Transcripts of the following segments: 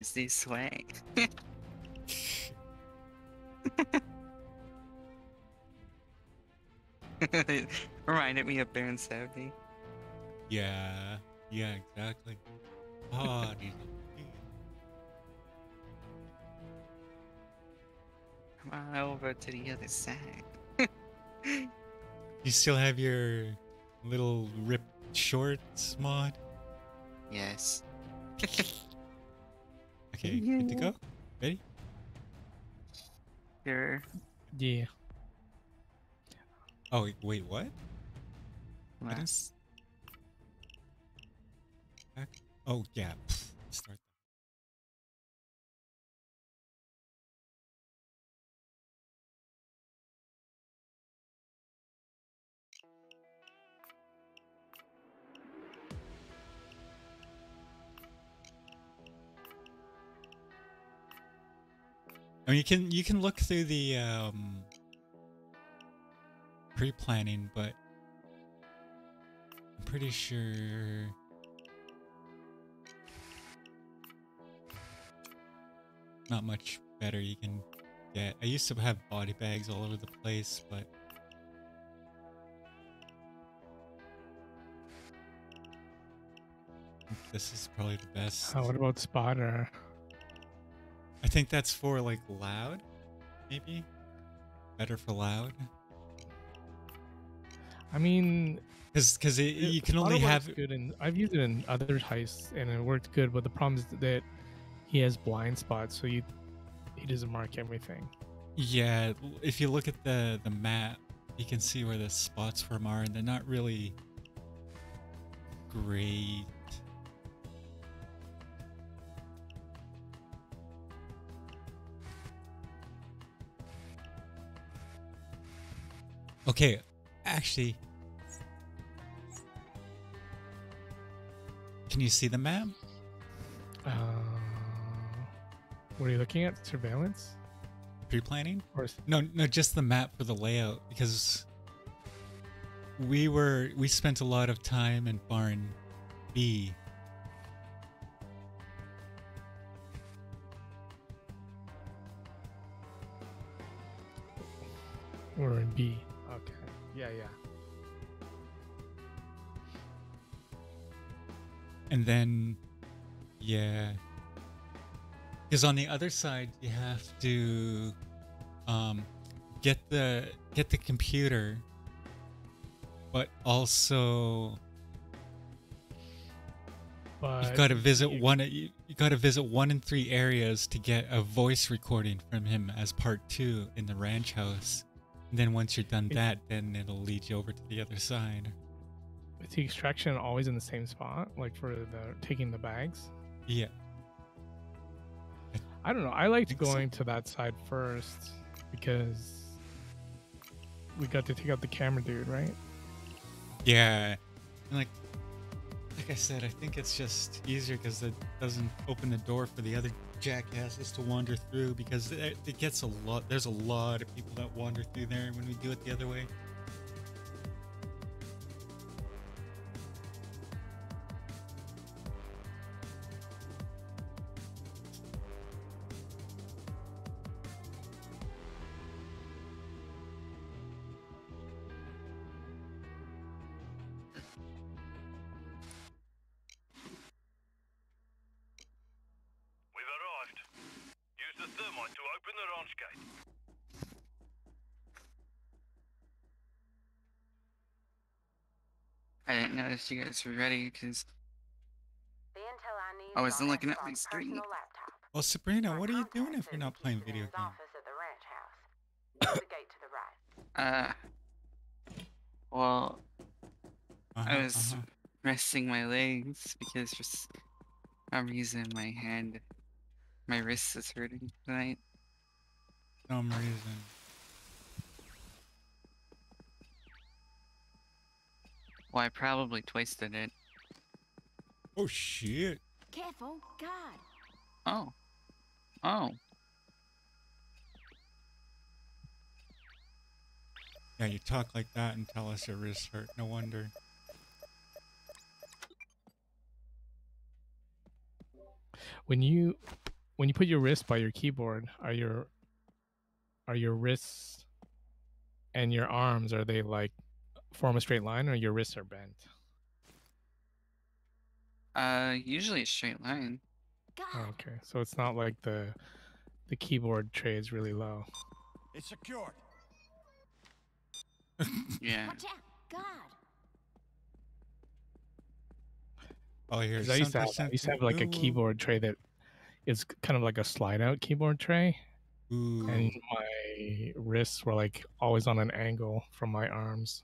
Is this way? Reminded me of Baron Samedi. Yeah, yeah, exactly. Oh, dude. Come on over to the other side. You still have your little ripped shorts mod? Yes. Okay, yeah. Good to go? Ready? Sure. Yeah. Oh, wait, what? Last. Back. Oh, yeah. Start. I mean, you can look through the pre-planning, but I'm pretty sure. Not much better you can get. I used to have body bags all over the place, but this is probably the best. Oh, what about spotter? I think that's for like loud, maybe? Better for loud? I mean, because you can only have good, and I've used it in other heists and it worked good, but the problem is that he has blind spots, so he doesn't mark everything. Yeah, if you look at the map, you can see where the spots from are, and they're not really great. Okay, actually, can you see the map? What are you looking at? Surveillance? Pre-planning? No, just the map for the layout, because we spent a lot of time in Barn B. Or in B. Okay. Yeah, yeah. And then, yeah. Because on the other side, you have to get the computer, but also you've got to visit one in three areas to get a voice recording from him as part 2 in the ranch house. And then once you're done that, then it'll lead you over to the other side. Is the extraction always in the same spot, like for taking the bags? Yeah. I don't know. I liked going to that side first because we got to take out the camera dude, right? Yeah. And like I said, I think it's just easier because it doesn't open the door for the other jackasses to wander through, because it gets a lot. There's a lot of people that wander through there when we do it the other way. You guys were ready because I wasn't looking at my screen. Well, Sabrina, what are you doing if you're not playing video games? Well, I was resting my legs because for some reason my wrist is hurting tonight. Some reason. Well, I probably twisted it. Oh shit! Careful, God. Oh, oh. Yeah, you talk like that and tell us your wrists hurt. No wonder. When you when you put your wrist by your keyboard, are your wrists and your arms, are they like form a straight line, or your wrists are bent? Usually a straight line. Oh, okay, so it's not like the keyboard tray is really low. It's secured. Yeah. Watch out. God. Oh, here's. I used to have like a keyboard tray that is kind of like a slide-out keyboard tray, and my wrists were like always on an angle from my arms.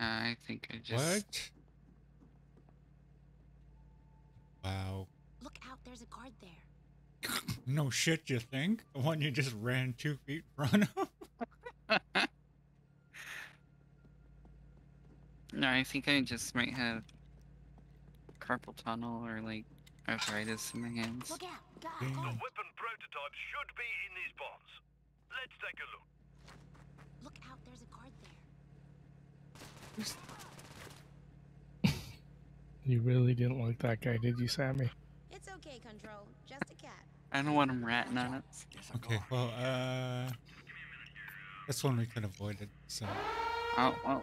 I think I just... What? Wow. Look out, there's a guard there. No shit, you think? The one you just ran 2 feet in front of? No, I think I just might have carpal tunnel or like arthritis in my hands. Look out, God. The weapon prototype should be in these bombs. Let's take a look. Look out, there's a guard there. You really didn't like that guy, did you, Sammy? It's okay, Control. Just a cat. I don't want him ratting on it. Okay, well, this one we could avoid it, so... Oh, well.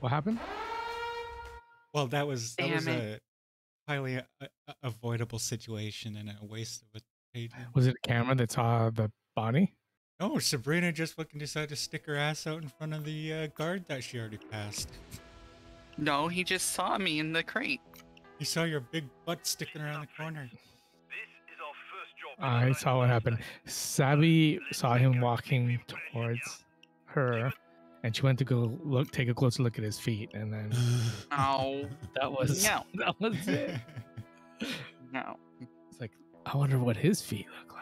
What happened? Well, that was a highly avoidable situation and a waste of a page. Was it a camera that saw the body? Oh, Sabrina just fucking decided to stick her ass out in front of the guard that she already passed. No, he just saw me in the crate. He saw your big butt sticking around the corner. This is our first job. I saw what happened. Sabi saw him walking towards her, and she went to go look, take a closer look at his feet, and then. Ow! That was it. No. It's like, I wonder what his feet look like.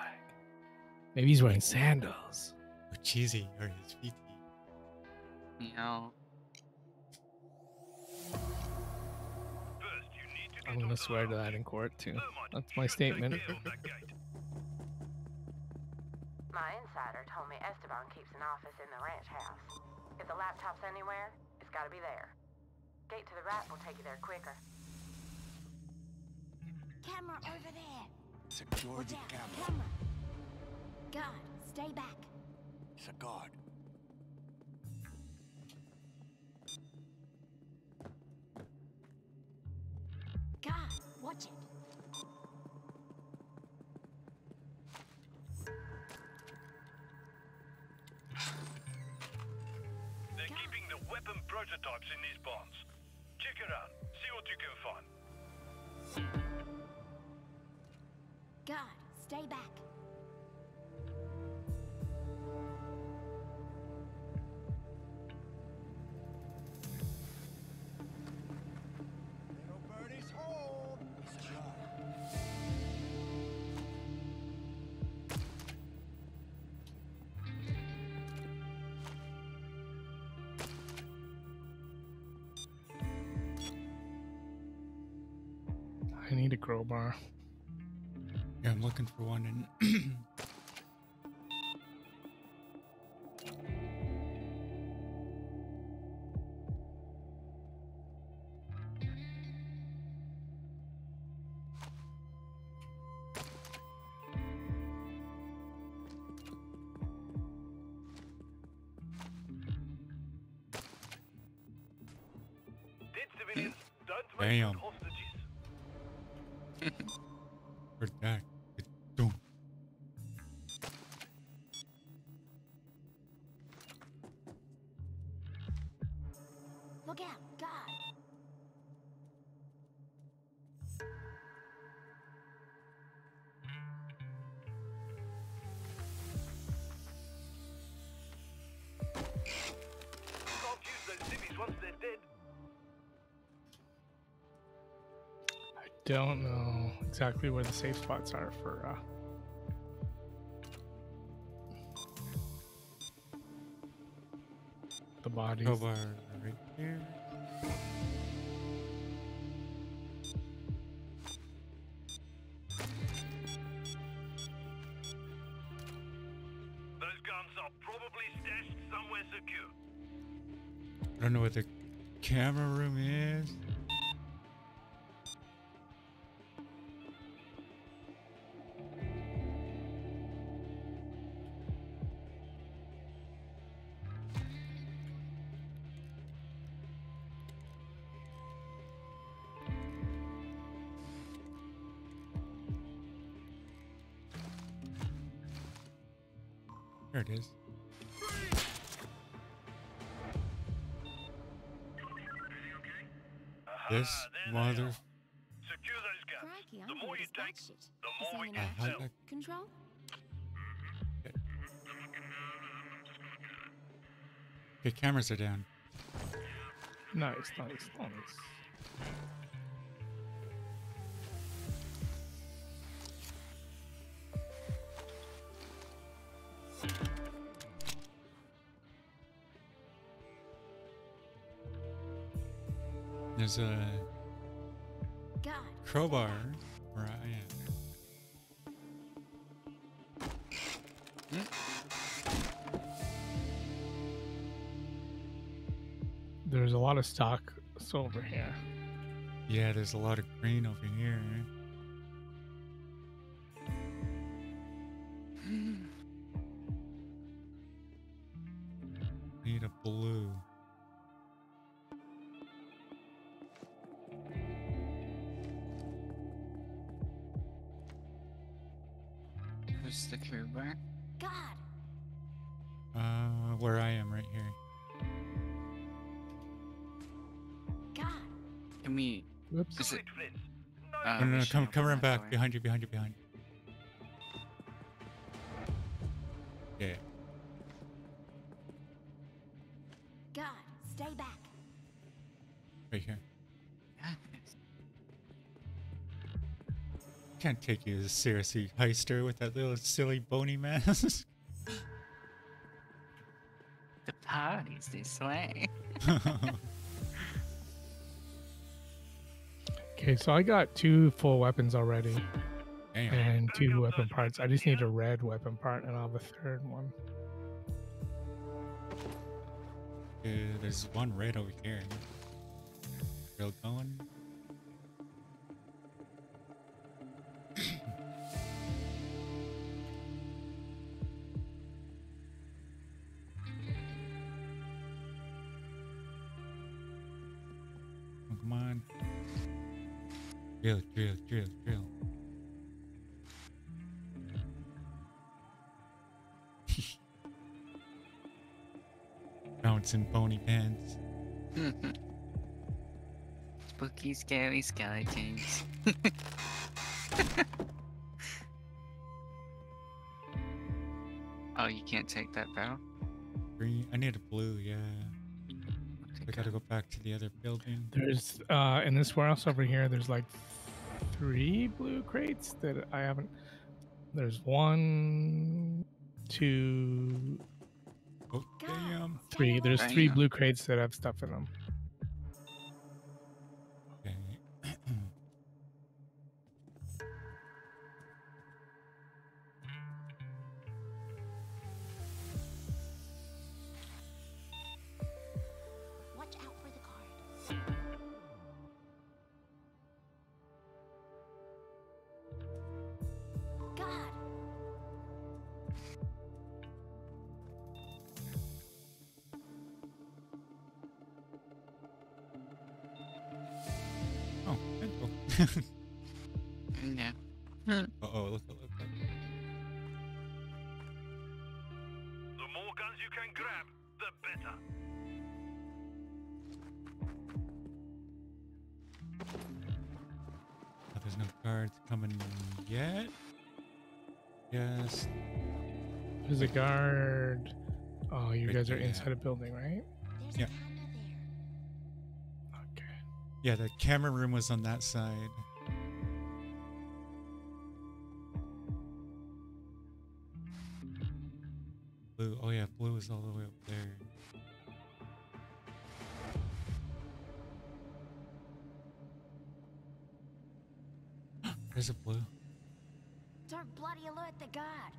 Maybe he's wearing sandals. Or cheesy, or his feet. Meow. I'm gonna swear to that in court too. That's my statement. My insider told me Esteban keeps an office in the ranch house. If the laptop's anywhere, it's gotta be there. Gate to the right will take you there quicker. Camera over there. Secure the camera. God, stay back. It's a guard. God, watch it. They're keeping the weapon prototypes in these barns. Check around, see what you can find. God, stay back. I need a crowbar. Yeah, I'm looking for one and damn. We're back. Look out, God. Can't use those zippies once they're dead. I don't know exactly where the safe spots are for the bodies. Crowbar right here. Those guns are probably stashed somewhere secure. I don't know what the camera room is. There it is. This mother. Secure those guns. The more you take, the more we can sell. Control. Okay. Okay, cameras are down. Nice. There's a crowbar where I am. There's a lot of stock over here. Yeah, there's a lot of green over here. Need a blue. The crew back. God. Where I am right here. God. Can we? Whoops. Is it? No. Come around back. Way. Behind you. Yeah. God, stay back. Right here. Can't take you seriously, heister, with that little silly bony mask. The party's this way. Okay, so I got 2 full weapons already. Damn. And 2 weapon parts. I just need a red weapon part and I'll have a 3rd one. There's one red over here. Still going. Drill. Bouncing bony pants. Spooky, scary skeletons. Oh, you can't take that battle? Green. I need a blue, yeah. I gotta go back to the other building. There's in this warehouse over here there's like 3 blue crates that I haven't. There's 1, 2 oh, damn. 3. There's 3 blue crates that have stuff in them. Okay. Yeah. Look. The more guns you can grab, the better. Oh, there's no guards coming yet. Yes. There's a guard. Oh, you guys are inside a building, right? Yeah. Yeah, the camera room was on that side. Blue. Oh yeah, blue is all the way up there. There's a blue. Don't bloody alert the guard.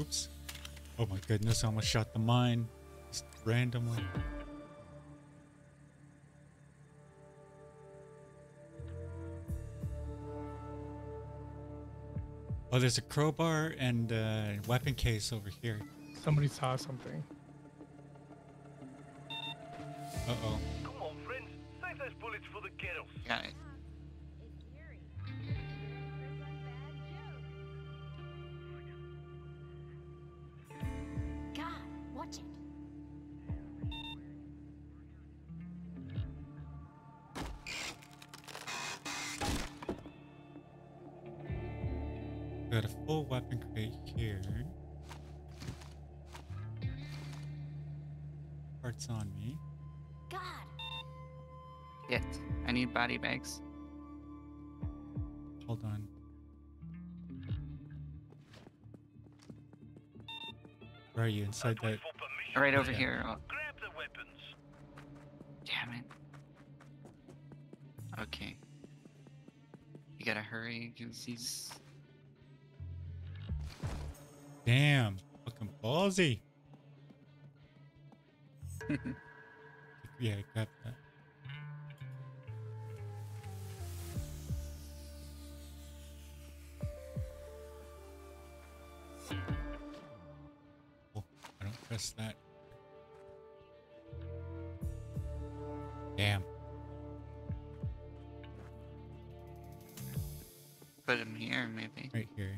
Oops. Oh my goodness, I almost shot the mine. Just randomly. Oh, there's a crowbar and a weapon case over here. Somebody saw something. Uh-oh. Come on, friends. Save those bullets for the ghetto. Got it. God, watch it. Got a full weapon crate here. Parts on me. God. Shit. I need body bags. Hold on. Where are you? Inside that? Right over here. I'll... Grab the weapons. Damn it. Okay. You gotta hurry because he's. Damn, fucking ballsy. Yeah, I got that. Oh, I don't press that. Damn. Put him here, maybe. Right here.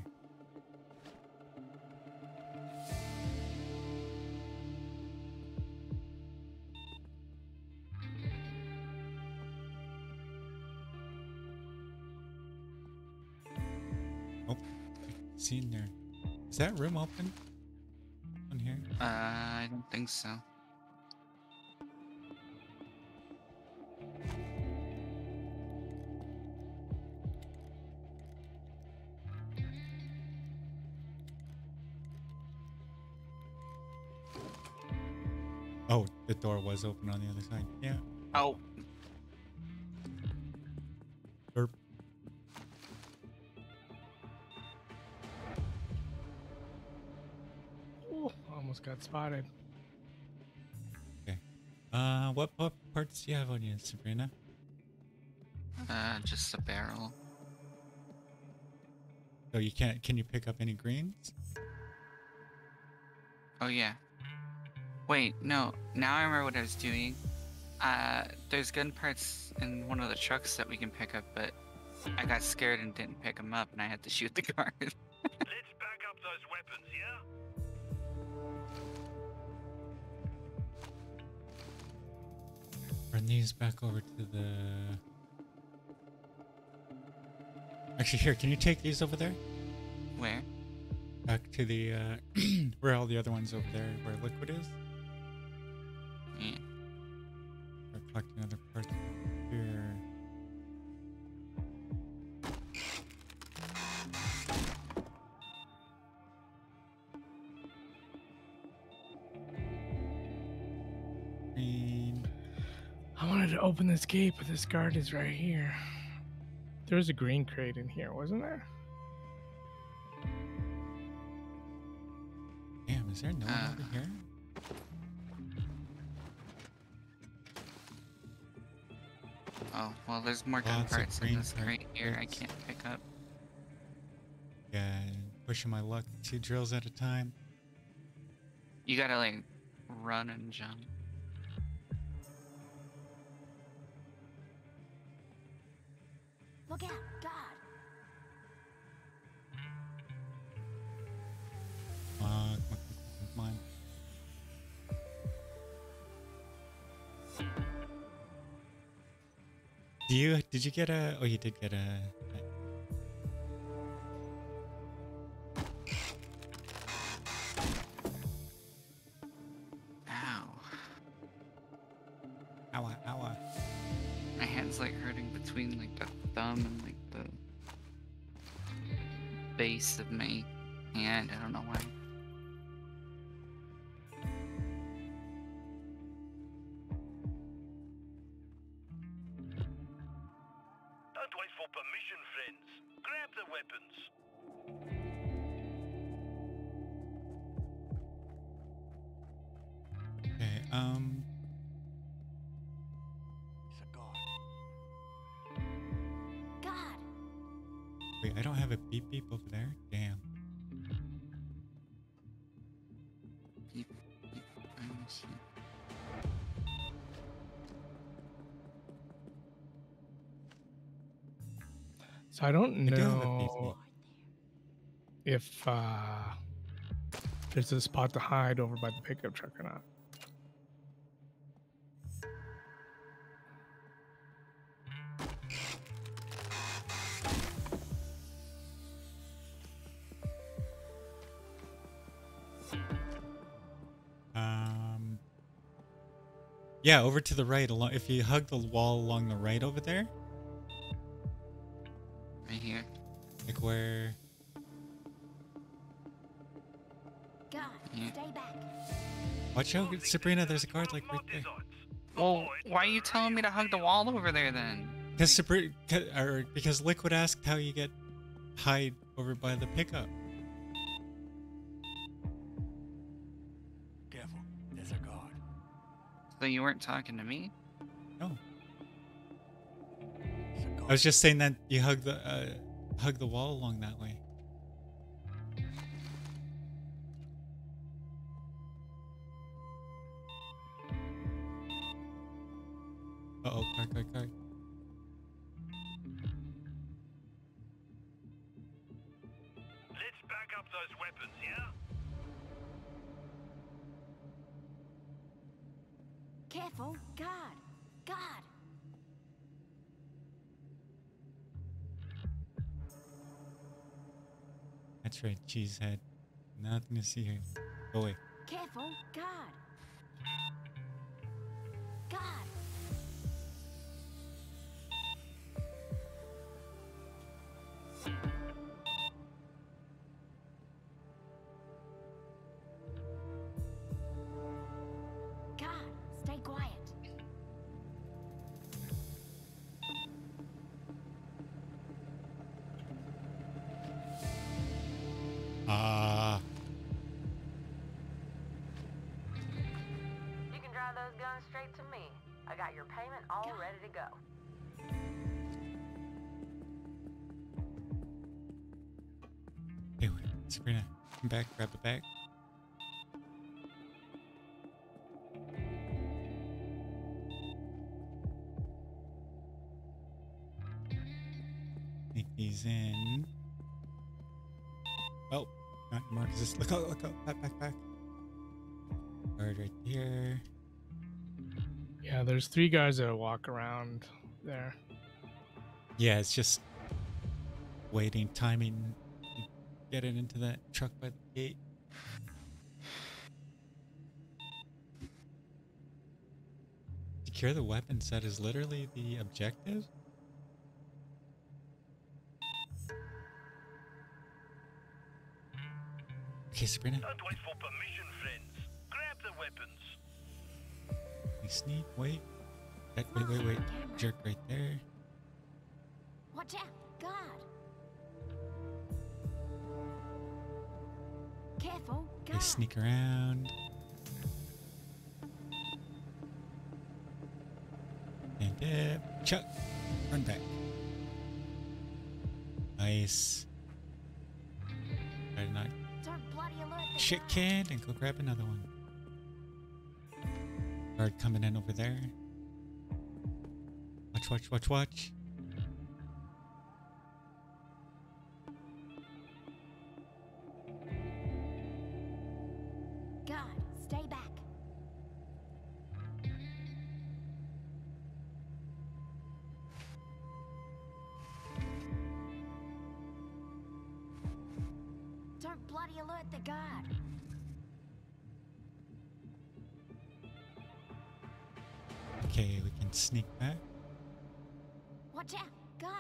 In there. Is that room open? On here? I don't think so. Oh, the door was open on the other side. Yeah. Oh. Got spotted. Okay. What parts do you have on you, Sabrina? Just a barrel. So you can't. Can you pick up any greens? Oh yeah. Wait, no. Now I remember what I was doing. There's gun parts in one of the trucks that we can pick up, but I got scared and didn't pick them up, and I had to shoot the guard. Let's back up those weapons, yeah. Run these back over to the... Actually, here, can you take these over there? Where? Back to the, where all the other ones over there, where Liquid is? Yeah. Start collecting other parts here. Open this gate, but this guard is right here. There was a green crate in here, wasn't there? Damn, is there no one over here? Oh, well, there's more gun parts in this crate here I can't pick up. Yeah, pushing my luck 2 drills at a time. You gotta, like, run and jump. Look out, God! Mine. Do you? Did you get a? Oh, you did get a. Of me, and I don't know why. Don't wait for permission, friends. Grab the weapons. He's a god. God. Wait, I don't have a beep beep over there. Damn. Beep beep. I miss you. So I don't know if there's a spot to hide over by the pickup truck or not. Yeah, over to the right. Along, if you hug the wall along the right over there. Right here. Like where? God, yeah. Stay back. Watch out, Sabrina. There's a guard like right there. Well, why are you telling me to hug the wall over there then? Because Sabrina, or because Liquid asked how you get hide over by the pickup. Careful, there's a guard. So you weren't talking to me? No. I was just saying that you hug the wall along that way. Uh oh, car. Let's back up those weapons, yeah? Careful, guard, guard. That's right, cheesehead. Nothing to see here. Go away. Careful, guard. Guard. Guard, stay quiet. Straight to me. I got your payment all ready to go. Hey, anyway, Sabrina, come back, grab the bag. Take these in. Oh, not Marcus. Look out, look out. Back. Guard right here. Yeah, there's three guys that walk around there. Yeah, it's just waiting, timing, getting into that truck by the gate. Secure the weapons, that is literally the objective. Okay, Sabrina. Don't wait for permission, friends. Grab the weapons. Sneak, wait, jerk right there. Watch out, God. Careful, God. They sneak around. And dip, chuck, run back. Nice. Try to not shit kid and go grab another one. Guard coming in over there. Watch. God, stay back. Don't bloody alert the guard. Okay, we can sneak back. Watch out, God.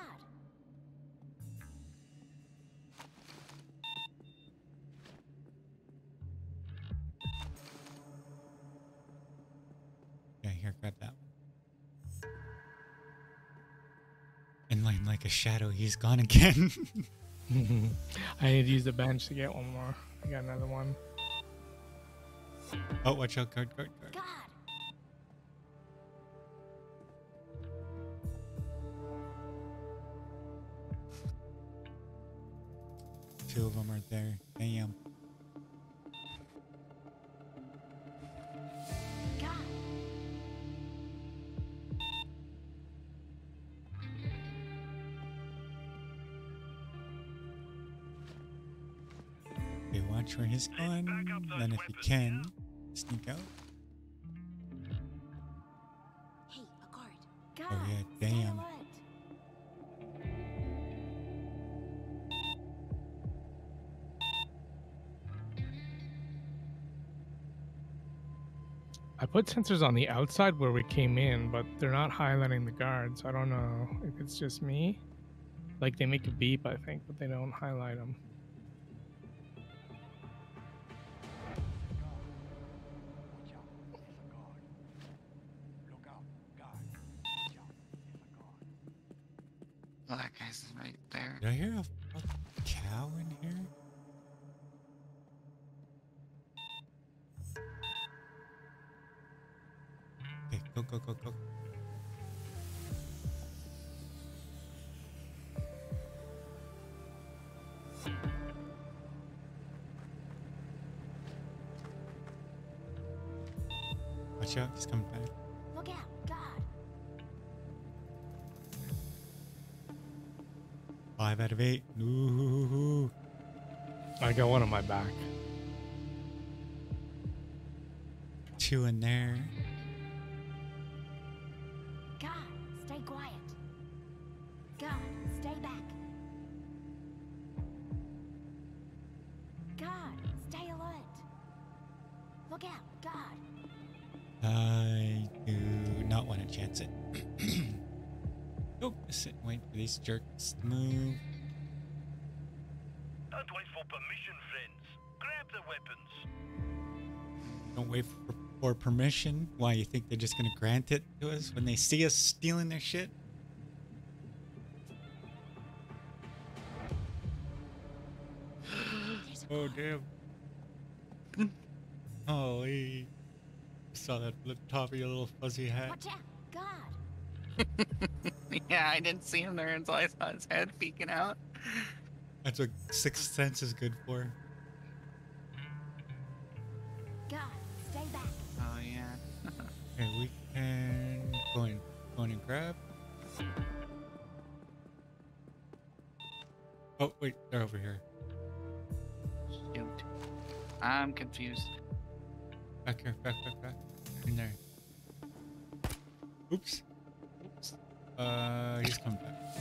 Yeah, here, grab that one. Inline like a shadow, he's gone again. I need to use the bench to get one more. I got another one. Oh, watch out, guard. God. two of them right there. Damn. Okay, watch where he's going. Then if you can, sneak out. Oh yeah, damn. I put sensors on the outside where we came in, but they're not highlighting the guards. I don't know if it's just me. Like, they make a beep, I think, but they don't highlight them. That guy's right there. Did I hear a fucking cow in here? Okay, go, go, go, go. Watch out, he's coming back. Look out. Five out of eight. Ooh. I got one on my back. Two in there. God, stay quiet. God, stay back. God, stay alert. Look out, God. I do not want to chance it. Nope, sit and wait for these jerks to move. Don't wait for permission, friends. Grab the weapons. Don't wait for permission? Why, you think they're just gonna grant it to us when they see us stealing their shit? Oh, damn. Holy. I saw that flip top of your little fuzzy hat. Watch out, God. Yeah, I didn't see him there until I saw his head peeking out. That's what sixth sense is good for. God, stay back. Oh yeah. Okay, we can go in and grab. Oh wait, they're over here. Shoot, I'm confused. Back here, back in there. Oops. He's coming back. Oh.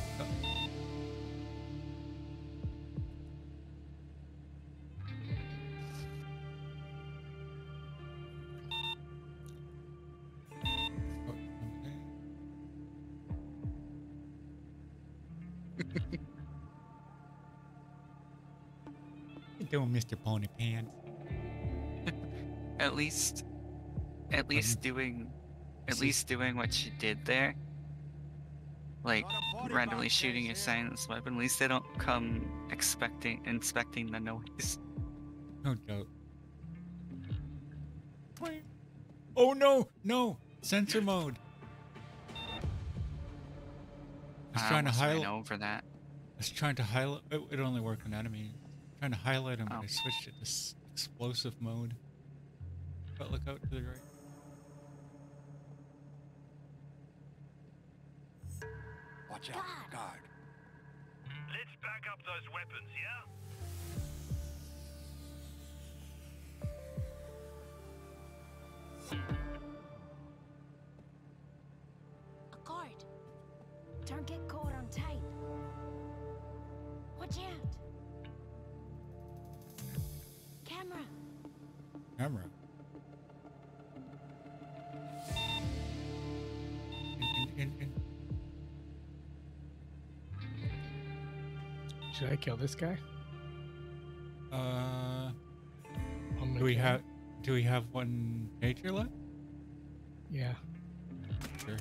Okay. You're doing Mr. Pony Pants. at least doing what she did there. Like randomly shooting a silenced weapon. At least they don't come inspecting the noise. No doubt. Oh no, no! Sensor mode. I was trying to highlight over that. I was trying to highlight. It only worked on enemies. Trying to highlight him, but I switched it to explosive mode. But look out to the right. Watch out, guard. Let's back up those weapons, yeah? Guard. Don't get caught on tape. Watch out. Camera. Camera. Should I kill this guy? Do we have one nature left? Yeah. Sure.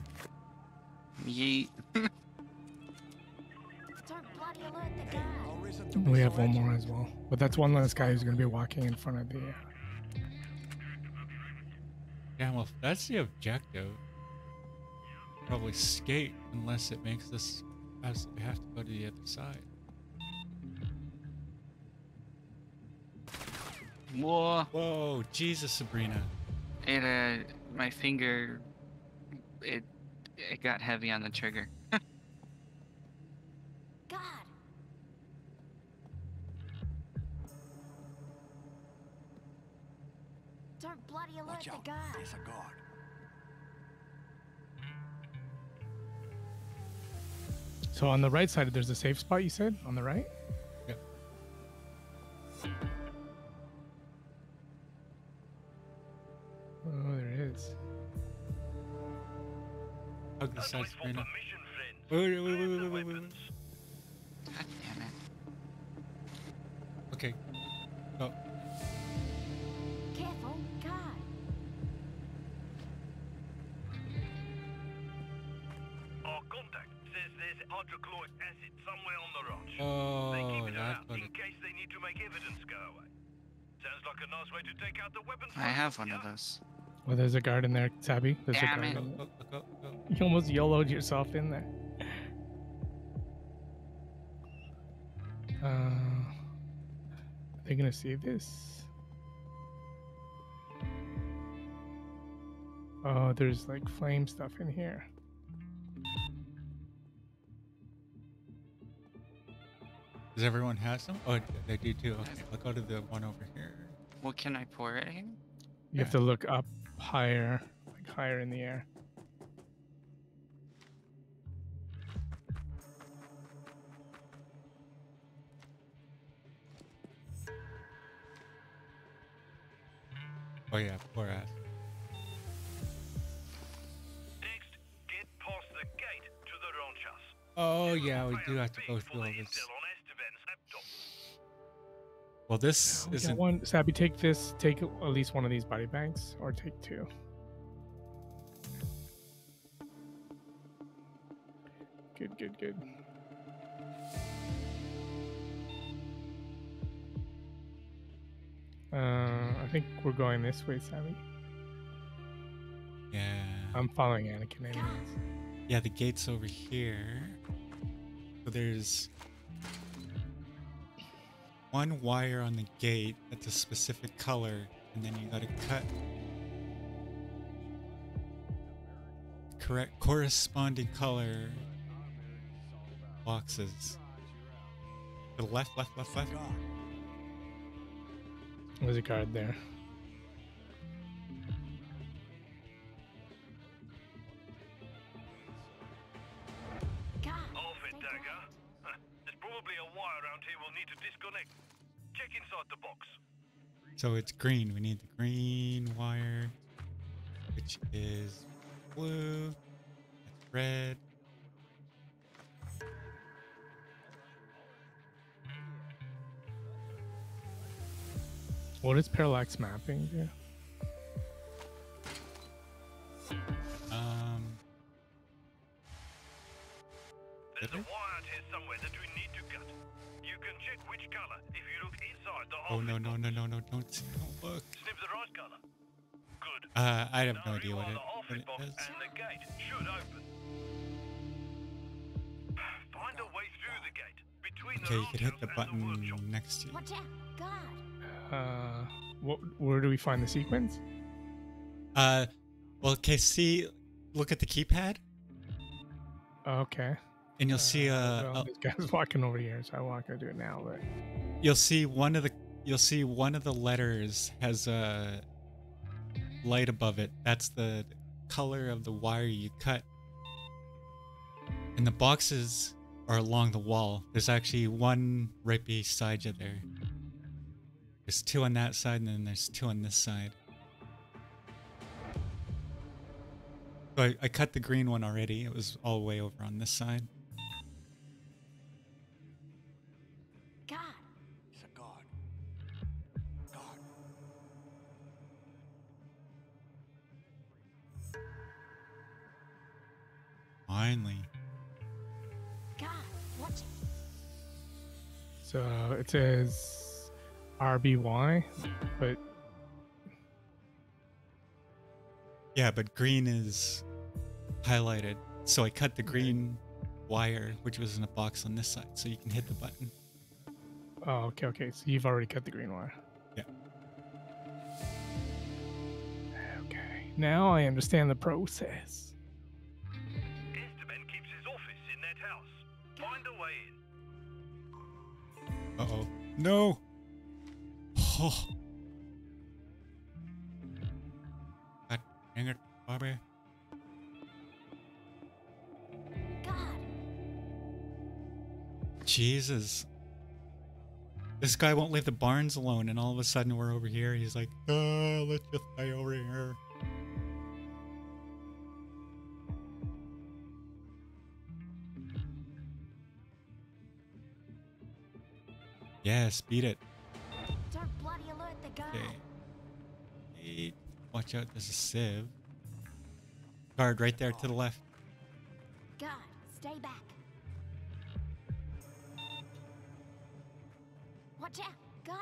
Yeet. We have one more as well, but that's one less guy who's gonna be walking in front of the. Yeah, well, that's the objective. Probably skate unless it makes us. We have to go to the other side. Whoa. Whoa, Jesus, Sabrina. It, my finger, it got heavy on the trigger. God. Dark bloody alert, watch out. The guard. There's a guard. So on the right side, there's a safe spot, you said? On the right? Yep. Oh, there it is. Hug the side, Sabrina. Wait. God damn it. Okay. Oh. Careful, God. Our contact says there's hydrochloric acid somewhere on the ranch. Oh, they keep it around in case they need to make evidence go away. Sounds like a nice way to take out the weapons. I have one of those. Well, there's a guard in there, Tabby. There's damn a guard. It. Go. You almost YOLO'd yourself in there. Are they gonna see this? Oh, there's like flame stuff in here. Does everyone have some? Oh, they do too. Okay, I'll go to the one over here. Well, can I pour it in? You have to look up higher, like higher in the air. Oh yeah, poor ass. Next, get past the gate to the ranch house. Oh yeah, we do have to go through all this. Well, this isn't one. Sabby, take this. Take at least one of these body bags, or take two. Good. I think we're going this way, Sabby. Yeah. I'm following Anakin anyways. Yeah, the gate's over here. So there's one wire on the gate that's a specific color, and then you gotta cut correct corresponding color boxes. To the left. There's a guard there. So it's green. We need the green wire, which is blue. That's red. What is parallax mapping? Yeah. There's a wire out here somewhere that we need to cut. You can check which color if you look inside the. Oh no! Don't look. Snip the right color. Good. I have no idea what it is. And the gate should open. Find a way through the gate between the. Okay, you can hit the button next to you. Watch out, God. Where do we find the sequence? Well, okay. See, look at the keypad. Okay. And you'll see well, this guy's walking over here, so I'm not gonna do it now, but you'll see one of the letters has a light above it. That's the color of the wire you cut. And the boxes are along the wall. There's actually one right beside you there. There's two on that side, and then there's two on this side. So I cut the green one already. It was all the way over on this side. Finally. God, watch it. So it says RBY, but yeah, but green is highlighted. So I cut the green wire, which was in a box on this side, so you can hit the button. Oh, okay. So you've already cut the green wire. Yeah. Now I understand the process. Esteban keeps his office in that house. Find a way in. Uh-oh. No! Oh. God dang it, Bobby. God. Jesus. This guy won't leave the barns alone, and all of a sudden we're over here. He's like, oh, let's just stay over here. Yes, beat it. Don't bloody alert the guard. Okay. Watch out, there's a sieve. Guard right there to the left. Guard, stay back. Watch out, guard.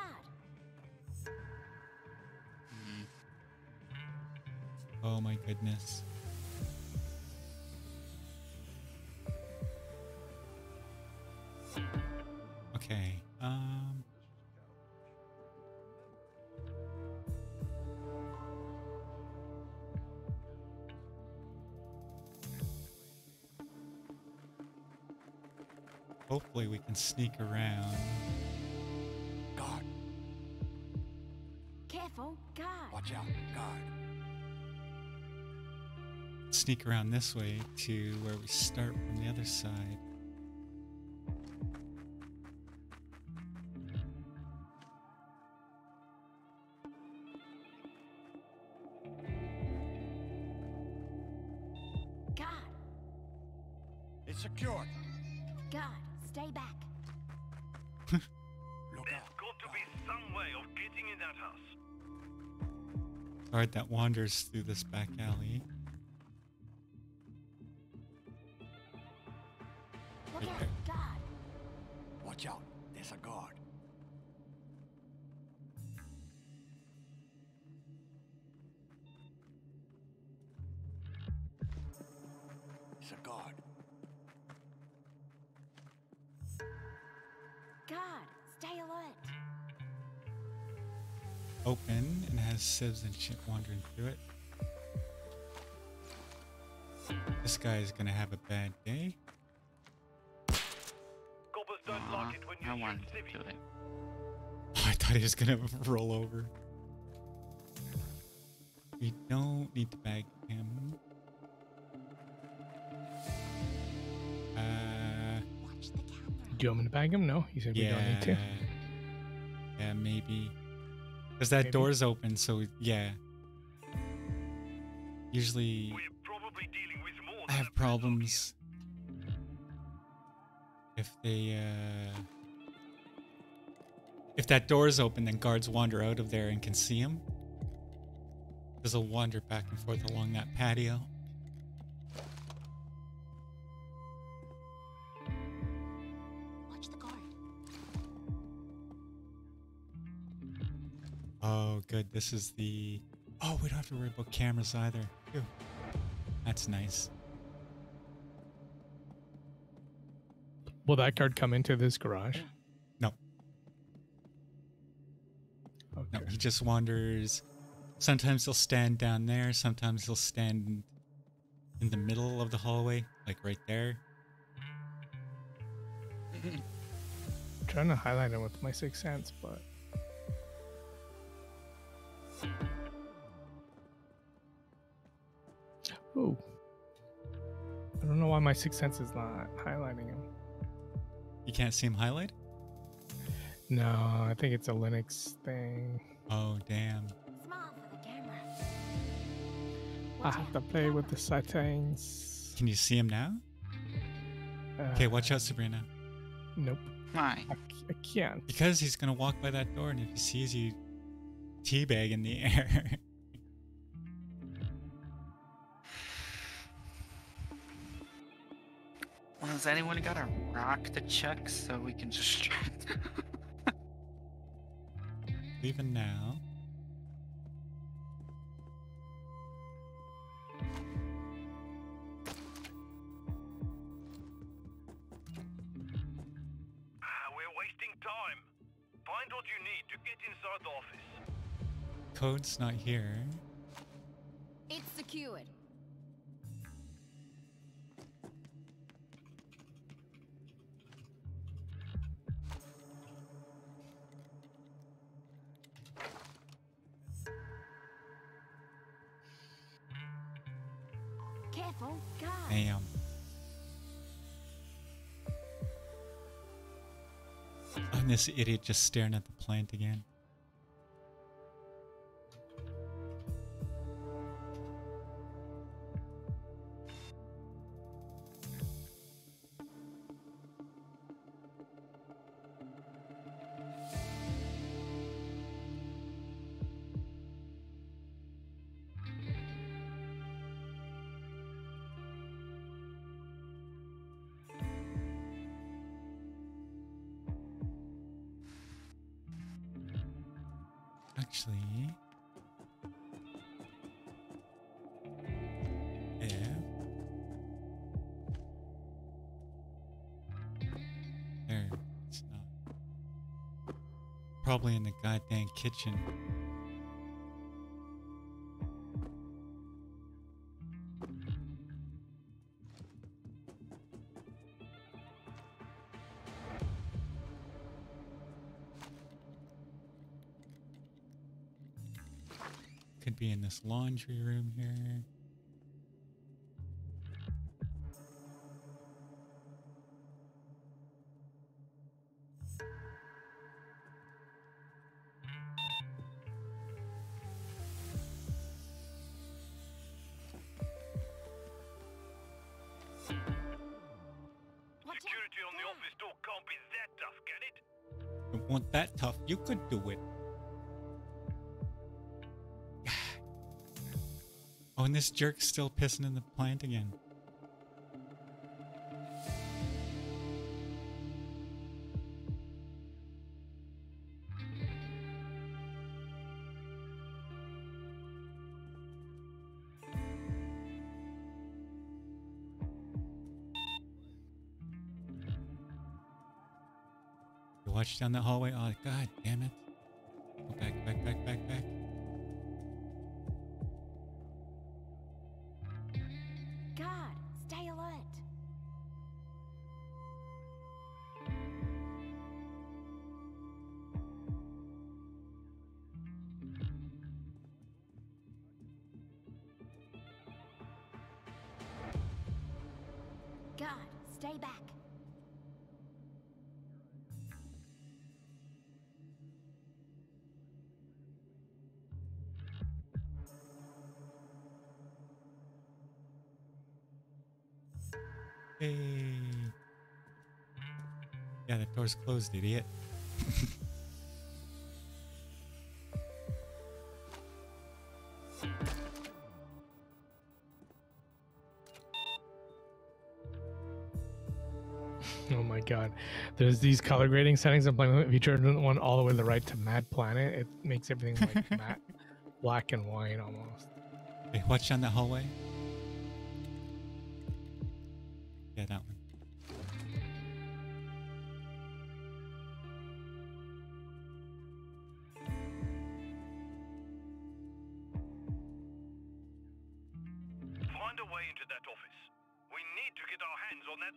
Oh my goodness. Okay. Hopefully we can sneak around. Guard. Careful, guard. Watch out, guard. Sneak around this way to where we start from the other side. That wanders through this back alley. Right there. Watch out, there's a guard. There's a guard. Guard, stay alert. Open and has sieves and shit wandering through it. This guy is gonna have a bad day. Gobbers don't like it when you shoot civvies. I thought he was gonna roll over. We don't need to bag him. Watch the camera. Do you want me to bag him? No, he said we don't need to. Yeah, maybe. Because that door's open, so yeah. Usually, I have problems if that door is open, then guards wander out of there and can see him. Because they'll wander back and forth along that patio. Oh, good. This is the... Oh, we don't have to worry about cameras either. Ew. That's nice. Will that guard come into this garage? No. Okay. No, he just wanders. Sometimes he'll stand down there. Sometimes he'll stand in the middle of the hallway, like right there. I'm trying to highlight him with my sixth sense, but... Oh, I don't know why my sixth sense is not highlighting him. You can't see him highlight? No, I think it's a Linux thing. Oh, damn. I have to play with the settings. Can you see him now? Okay, watch out, Sabrina. Nope. Why? I can't. Because he's going to walk by that door, and if he sees you, teabag in the air. Well, has anyone got a rock to chuck so we can just... Leaving now. We're wasting time. Find what you need to get inside the office. Code's not here. It's secured. Careful, guard. Damn. And this idiot just staring at the plant again. Actually, yeah. There, it's not. Probably in the goddamn kitchen. Be in this laundry room here. Security on the office door can't be that tough, can it? You want that tough? You could do it. Oh, and this jerk's still pissing in the plant again. You watch down that hallway. Oh, god damn it. Go back, back, back, back, back. God, stay back. Hey. Yeah, the door's closed, idiot. Oh my god, there's these color grading settings I'm playing with. If you turn one all the way to the right to Mad Planet, it makes everything like matte, black and white almost. Hey, watch down that hallway. Yeah, that one. Find a way into that office. We need to get our hands on that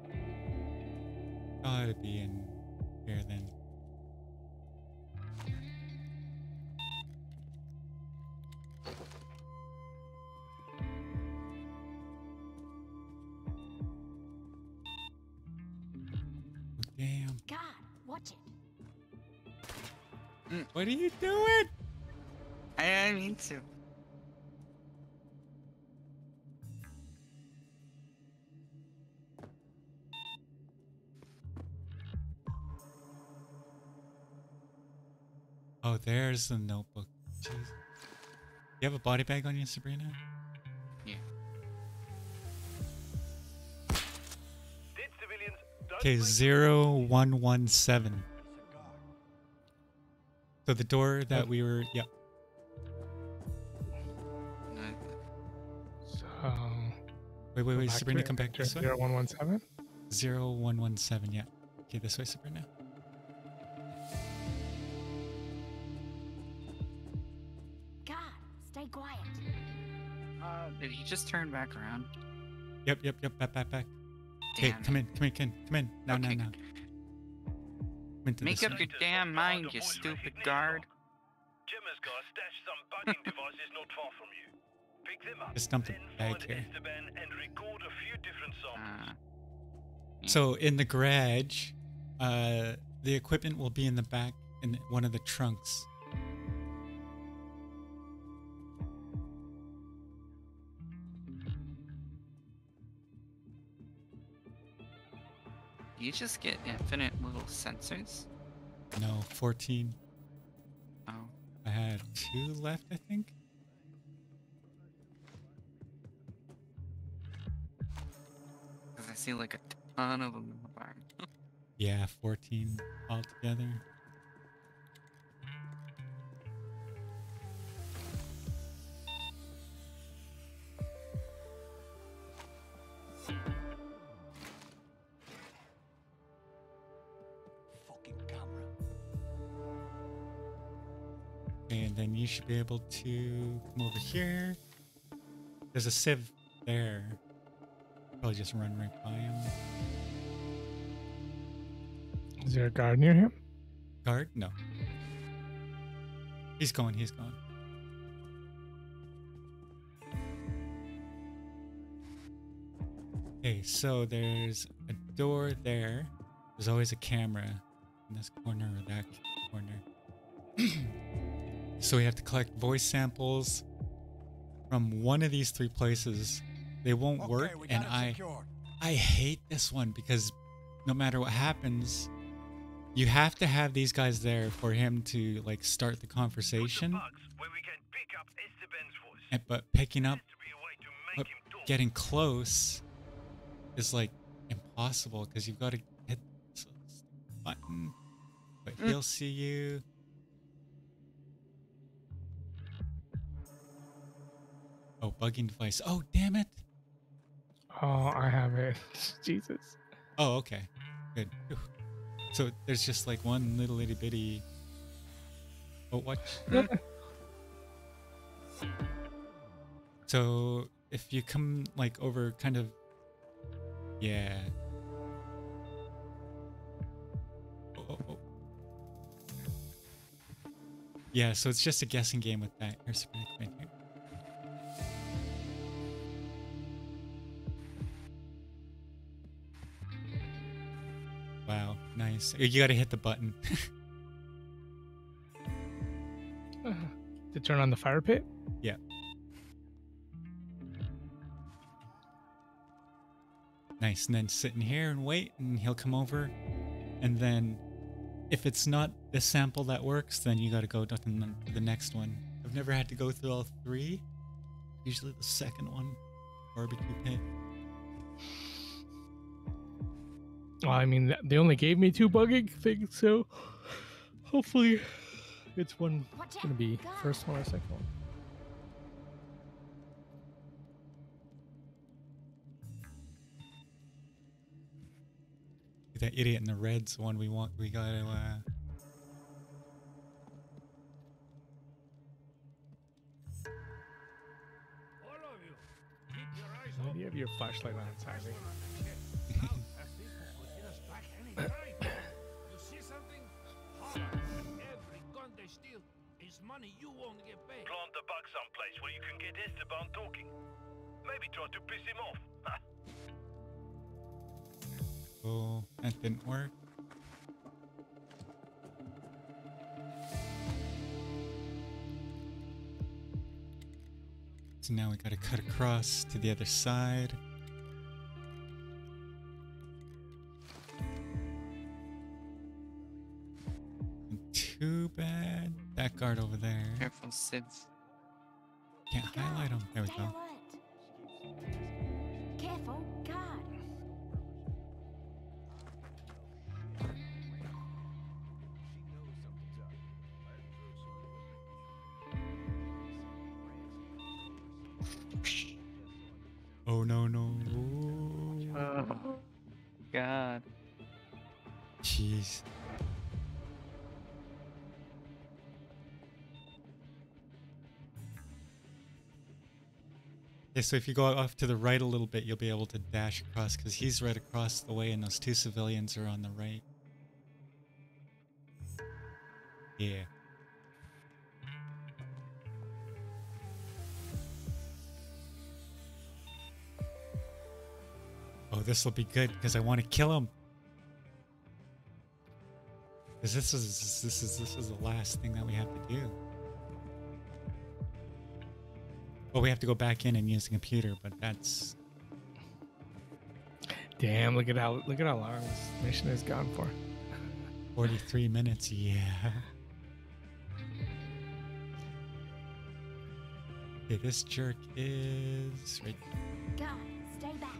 laptop. Gotta be in here then. Damn. God, watch it. What are you doing? I didn't mean to. Oh, there's the notebook. Jeez. You have a body bag on you, Sabrina? Yeah. Okay, 0117. So the door that we were, yeah. So wait, Sabrina, come back this way. 0117? 0117, yeah. Okay, this way, Sabrina. Did he just turn back around? Yep. Back. Damn. Okay, come in. No. Make up your damn mind, you stupid guard. Jim has got a stash some bugging devices not far from you. Pick them up. Just dump the bag here. And record a few different songs. So in the garage, the equipment will be in the back in one of the trunks. You just get infinite little sensors? No, 14. Oh. I have 2 left, I think. Because I see like a ton of them in the barn. Yeah, 14 altogether. And then you should be able to come over here. There's a sieve there. Probably just run right by him. Is there a guard near him? Guard? No. He's gone. Okay, so there's a door there. There's always a camera in this corner or that corner. So we have to collect voice samples from one of these 3 places. They won't work, and I hate this one because no matter what happens, you have to have these guys there for him to like start the conversation. But picking up, getting close is like impossible because you've got to hit the button, but he'll see you. Oh, bugging device. Oh, damn it. Oh, I have it. Jesus. Oh, okay. Good. So there's just like one little itty bitty. Oh, watch. So if you come like over kind of. Yeah. Oh. Yeah, so it's just a guessing game with that. Here's Sabrina, come in here. Wow, nice. You gotta hit the button. To turn on the fire pit? Yeah. Nice, and then sit in here and wait, and he'll come over. And then, if it's not the sample that works, then you gotta go to the next one. I've never had to go through all 3. Usually the second one. Barbecue pit. Well, I mean, they only gave me 2 bugging things, so hopefully it's one gonna be first one or second one. That idiot in the red's the one we want. We gotta. You have your flashlight on, Samedi. You see something? Every gun they steal is money you won't get paid. Plant the bug someplace where you can get Esteban talking. Maybe try to piss him off. Oh, that didn't work. So now we gotta cut across to the other side. Too bad. That guard over there. Careful, Sid. Can't highlight him. There we go. Careful, guard. Oh no. Ooh. Oh God. Jeez. Yeah, so if you go off to the right a little bit, you'll be able to dash across, because he's right across the way and those two civilians are on the right. Yeah. Oh, this will be good, because I want to kill him. Because this is the last thing that we have to do. Well, we have to go back in and use the computer, but that's... Damn! Look at how long this mission has gone for. 43 minutes. Yeah. Okay, this jerk is right. Go. Stay back.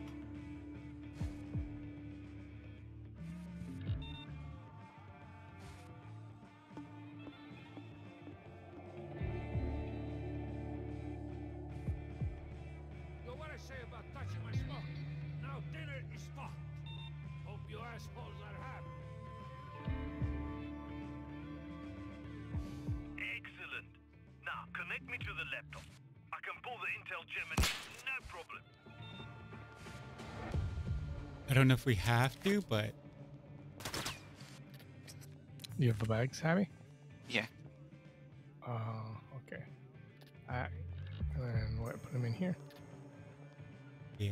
I don't know if we have to, but... You have the bags, Abby? Yeah. Oh, okay. And what, put them in here? Yeah.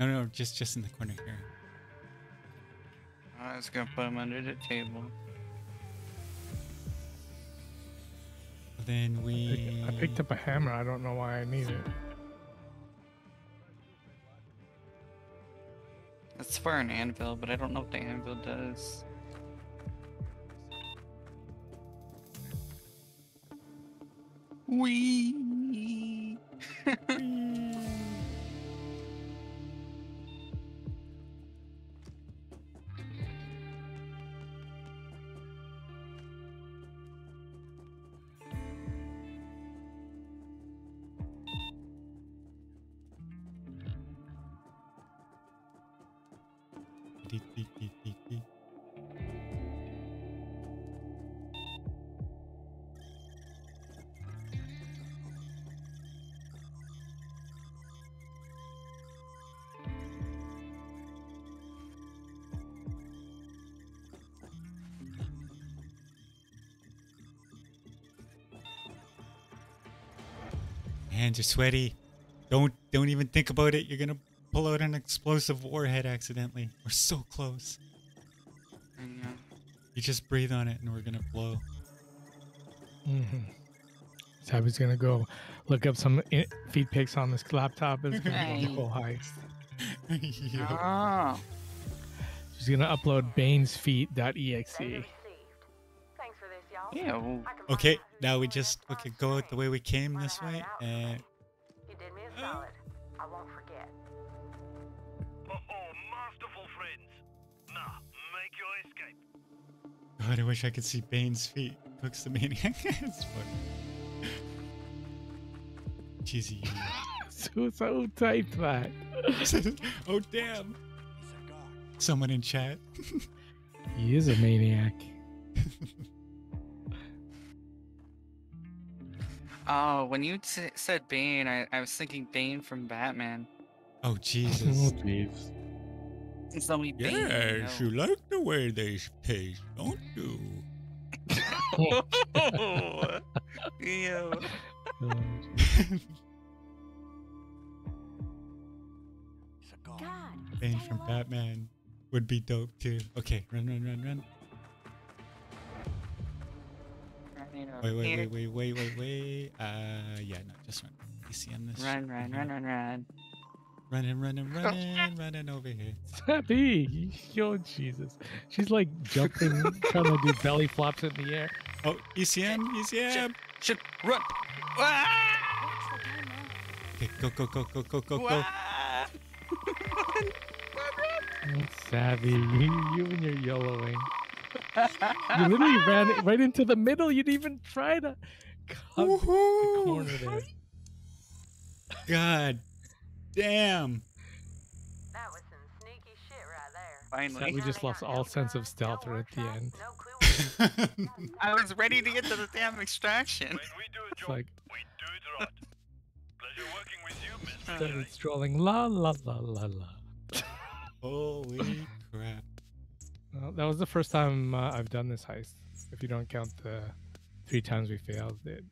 No, just in the corner here. I was gonna put them under the table. Then we... I picked up a hammer, I don't know why I need it. It's for an anvil, but I don't know what the anvil does. Wee. Hands are sweaty. Don't even think about it. You're gonna pull out an explosive warhead accidentally. We're so close. I know. You just breathe on it, and we're gonna blow. Mm-hmm. Tabby's gonna go look up some feed pics on this laptop. It's gonna be a whole heist. Yeah. Oh. She's gonna upload Bane'sFeet.exe. Yeah. Okay, now we just go out the way we came this way, and you did me a solid. I won't forget. Oh, masterful friends. Now make your escape. God, I wish I could see Bane's feet. Cooks the maniac. It's funny. Cheesy. so tight, man. Oh damn. Someone in chat. He is a maniac. Oh, when you said Bane, I was thinking Bane from Batman. Oh, Jesus. Oh, jeez. It's only Bane. Yes, you like the way they taste, don't you? Oh, ew. God. Bane from Batman would be dope, too. Okay, run. Wait. Yeah, no, just run. ECM this. Running over here. Sappy! Yo, Jesus. She's like jumping, trying to do belly flops in the air. Oh, ECM! Shit, run! Ah! Okay, go. Run. Savvy, you and your yellowing. You literally ran right into the middle. You didn't even try to cut the corner there. God damn. That was some sneaky shit right there. Finally. We just lost all sense of stealth right at the end. I was ready to get to the damn extraction. When we do a job, it's like... we do it right. That it's drawing la la la la la. Holy crap. Well, that was the first time I've done this heist. If you don't count the 3 times we failed it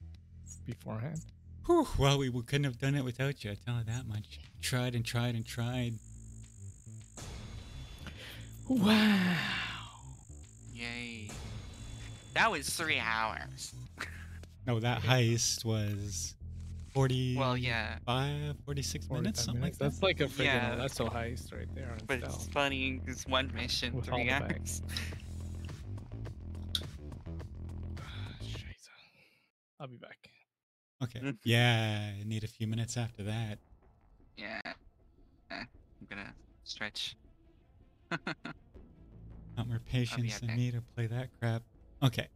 beforehand. Whew, well, we couldn't have done it without you, I tell you that much. Tried and tried and tried. Wow. Yay. That was 3 hours. No, that heist was 40. Well, yeah. 46 minutes, something minutes. Like that. That's like a freaking Alesso heist right there. But style. It's funny, it's one mission, with 3 hours. I'll be back. Okay. Yeah, I need a few minutes after that. Yeah. I'm gonna stretch. Not more patience than me to play that crap. Okay.